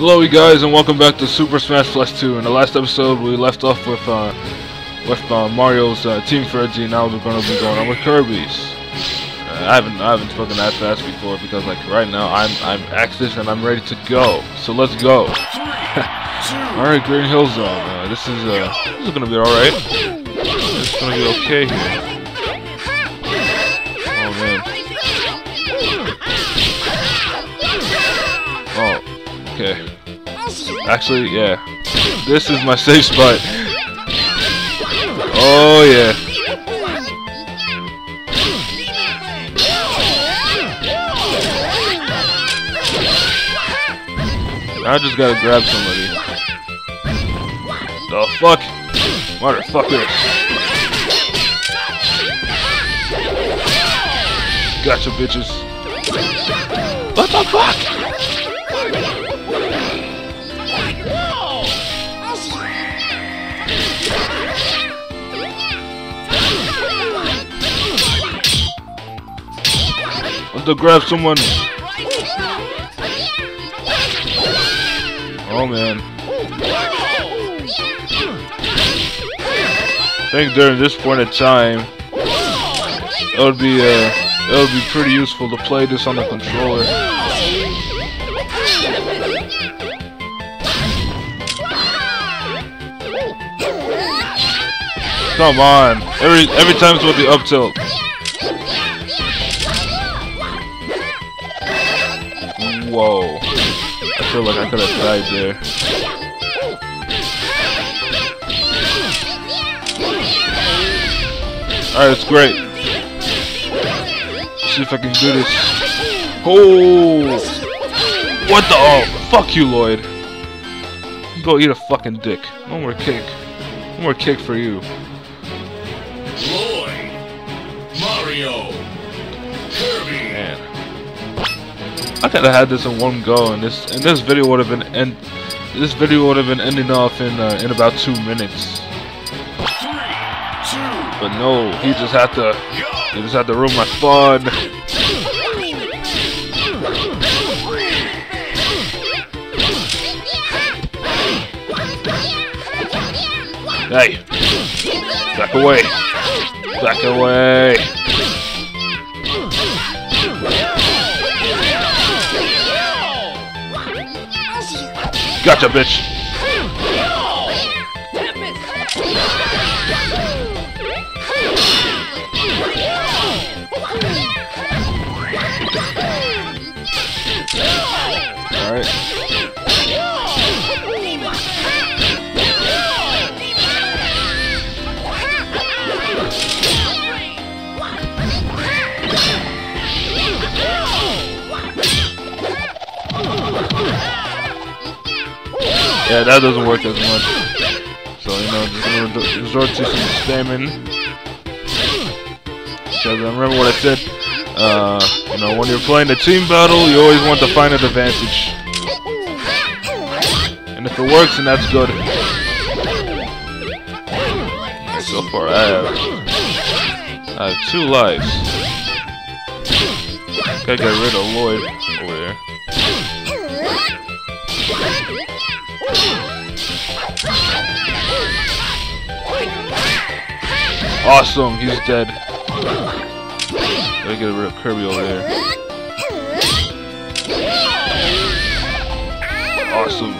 Hello guys, and welcome back to Super Smash Flash 2. In the last episode we left off with Mario's Team Frenzy, and now we're going to be going on with Kirby's. I haven't spoken that fast before because like right now I'm active and I'm ready to go. So let's go. Alright, Green Hill Zone. This is going to be alright. It's going to be okay here. Oh man. Oh, okay. Actually, yeah. This is my safe spot. Oh yeah. I just gotta grab somebody. The fuck? Motherfucker. Gotcha, bitches. What the fuck? I have to grab someone. Oh man. I think during this point in time it would be pretty useful to play this on the controller. Come on. Every time it's with the up tilt. Whoa. I feel like I could have died there. Alright, it's great. Let's see if I can do this. Oh! What the? Oh, fuck you, Lloyd. You go eat a fucking dick. One more kick. One more kick for you. Lloyd, Mario, Kirby. Man. I could have had this in one go, and this video would have been ending off in about 2 minutes. 3, 2. But no, he just had to ruin my fun. Hey, back away, back away. Gotcha, bitch! Alright. Yeah, that doesn't work as much. So, you know, just gonna resort to some spamming. Because remember what I said, you know, when you're playing a team battle, you always want to find an advantage. And if it works, then that's good. So far, I have 2 lives. Gotta get rid of Lloyd over there. Awesome, he's dead. Gotta get rid of Kirby over there. Awesome.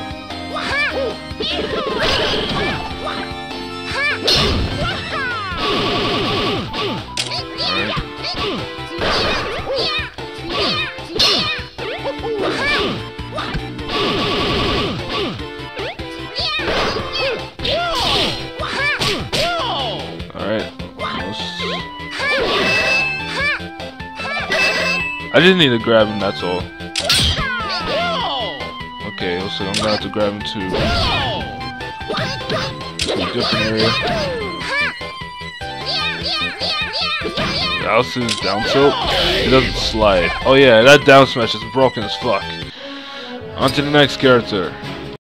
I just need to grab him, that's all. Okay, so I'm gonna have to grab him to a different area. That was his down tilt. It doesn't slide. Oh yeah, that down smash is broken as fuck. On to the next character.